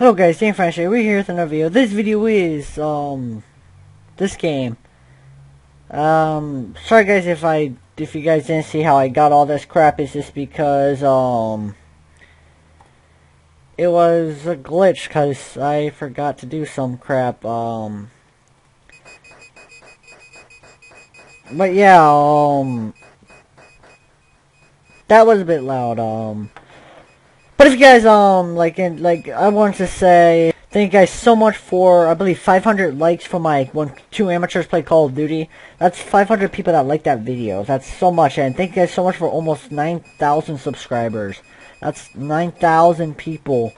Hello guys, Danny Finest, we're here with another video. This video is, this game. Sorry guys if you guys didn't see how I got all this crap. It's just because, it was a glitch because I forgot to do some crap, But yeah, that was a bit loud, But if you guys, I want to say, thank you guys so much for, I believe, 500 likes for my two amateurs play Call of Duty. That's 500 people that liked that video. That's so much, and thank you guys so much for almost 9,000 subscribers. That's 9,000 people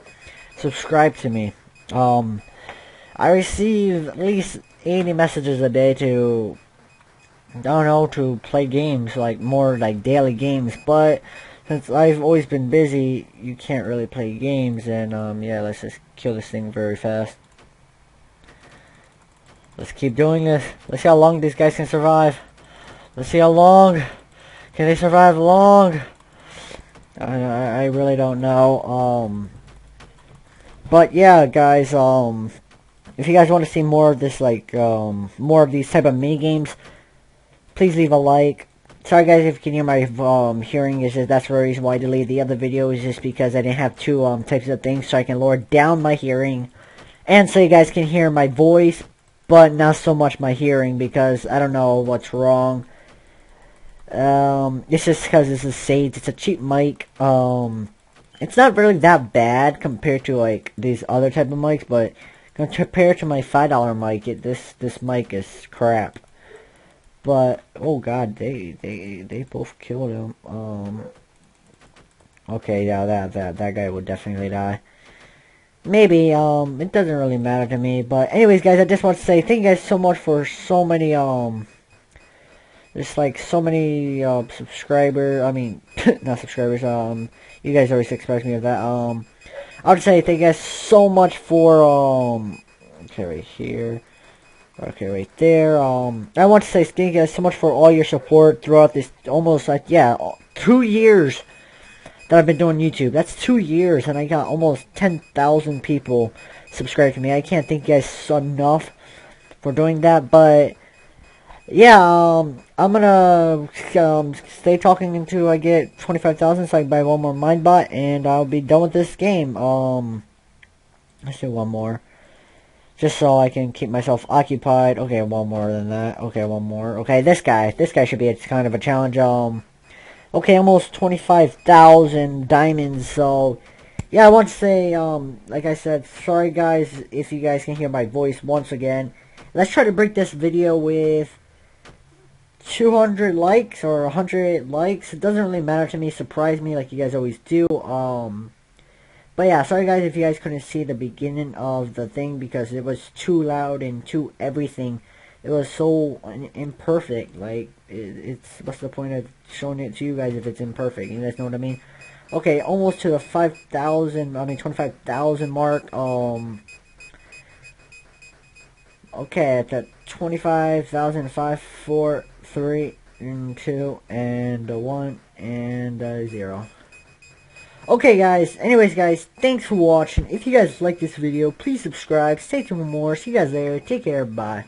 subscribed to me. I receive at least 80 messages a day to, I don't know, to play games, like, more, like, daily games, but since I've always been busy, you can't really play games, and, yeah, let's just kill this thing very fast. Let's keep doing this. Let's see how long these guys can survive. Let's see how long. Can they survive long? I really don't know, But, yeah, guys, if you guys want to see more of this, like, more of these type of mini-games, please leave a like. Sorry guys if you can hear my hearing is just, that's the reason why I deleted the other video, is just because I didn't have two types of things, so I can lower down my hearing and so you guys can hear my voice but not so much my hearing, because I don't know what's wrong. It's just because this is Sage, it's a cheap mic. It's not really that bad compared to like these other type of mics, but compared to my $5 mic, this mic is crap. But oh god, they both killed him. Okay, yeah, that guy will definitely die. Maybe, it doesn't really matter to me. But anyways guys, I just want to say thank you guys so much for so many subscribers. I mean not subscribers, you guys always expect me of that. I'll just say thank you guys so much for okay, right here. Okay, right there. I want to say thank you guys so much for all your support throughout this almost, like, yeah, 2 years that I've been doing YouTube. That's 2 years, and I got almost 10,000 people subscribed to me. I can't thank you guys so enough for doing that, but, yeah, I'm gonna stay talking until I get 25,000 so I can buy one more Mindbot, and I'll be done with this game. Let's do one more. Just so I can keep myself occupied. Okay, one more than that. Okay, one more. Okay, this guy should be a kind of a challenge. Okay, almost 25,000 diamonds. So, yeah, I want to say, like I said, sorry guys if you guys can hear my voice once again. Let's try to break this video with 200 likes or 100 likes. It doesn't really matter to me. Surprise me like you guys always do. But yeah, sorry guys if you guys couldn't see the beginning of the thing because it was too loud and too everything. It was so imperfect. Like, it's what's the point of showing it to you guys if it's imperfect? You guys know what I mean? Okay, almost to the 25,000 mark. Okay, at the 25,000, 5, 4, 3, and 2, and a 1 and a 0. Okay guys, anyways guys, thanks for watching. If you guys like this video, please subscribe, stay tuned for more, see you guys later, take care, bye.